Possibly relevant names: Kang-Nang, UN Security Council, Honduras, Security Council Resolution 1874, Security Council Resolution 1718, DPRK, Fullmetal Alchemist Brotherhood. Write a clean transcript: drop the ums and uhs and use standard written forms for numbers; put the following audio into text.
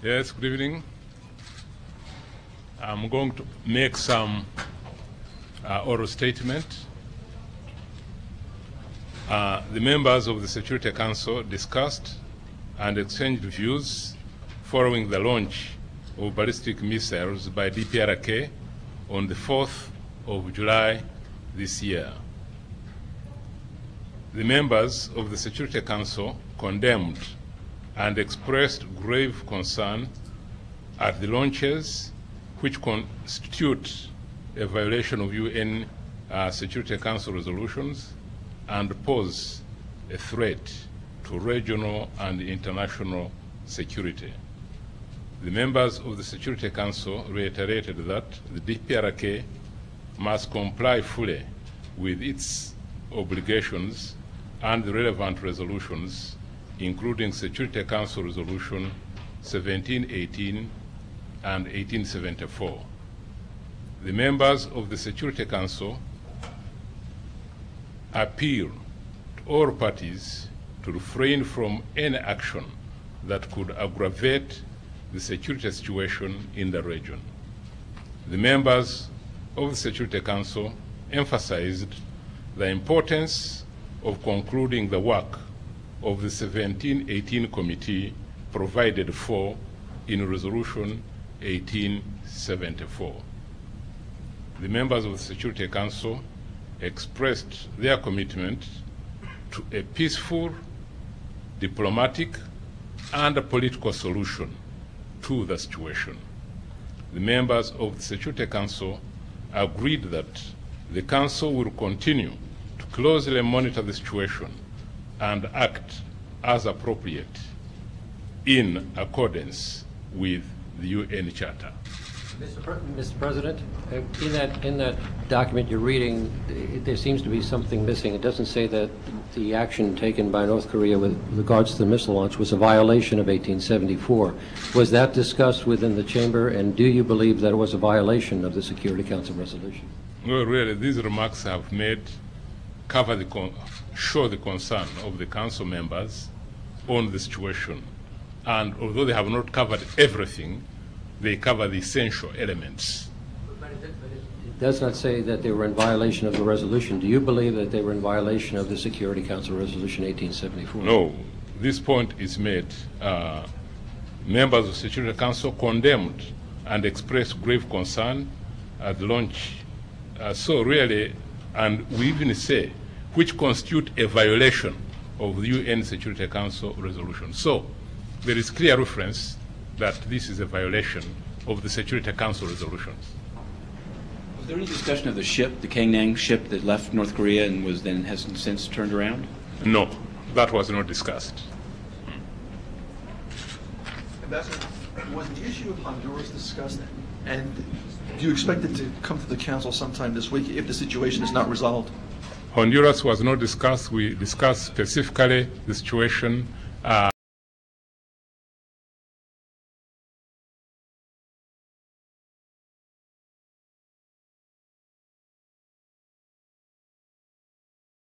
Yes, good evening. I'm going to make some oral statement. The members of the Security Council discussed and exchanged views following the launch of ballistic missiles by DPRK on the 4th of July this year. The members of the Security Council condemned and expressed grave concern at the launches, which constitute a violation of UN Security Council resolutions and pose a threat to regional and international security. The members of the Security Council reiterated that the DPRK must comply fully with its obligations and the relevant resolutions, including Security Council Resolution 1718 and 1874. The members of the Security Council appeal to all parties to refrain from any action that could aggravate the security situation in the region. The members of the Security Council emphasized the importance of concluding the work of the 1718 committee provided for in Resolution 1874. The members of the Security Council expressed their commitment to a peaceful, diplomatic, and a political solution to the situation. The members of the Security Council agreed that the Council will continue to closely monitor the situation and act as appropriate in accordance with the UN Charter. Mr. President, in that document you're reading, there seems to be something missing. It doesn't say that the action taken by North Korea with regards to the missile launch was a violation of 1874. Was that discussed within the chamber, and do you believe that it was a violation of the Security Council resolution? Well, really, these remarks I've made cover show the concern of the Council members on the situation. And although they have not covered everything, they cover the essential elements. But it does not say that they were in violation of the resolution. Do you believe that they were in violation of the Security Council Resolution 1874? No. This point is made. Members of the Security Council condemned and expressed grave concern at the launch. So really, and we even say, which constitute a violation of the UN Security Council resolution. So there is clear reference that this is a violation of the Security Council resolutions. Was there any discussion of the ship, the Kang-Nang ship that left North Korea and was then has since turned around? No, that was not discussed. Ambassador, was the issue of Honduras discussed, and do you expect it to come to the Council sometime this week if the situation is not resolved? Honduras was not discussed. We discussed specifically the situation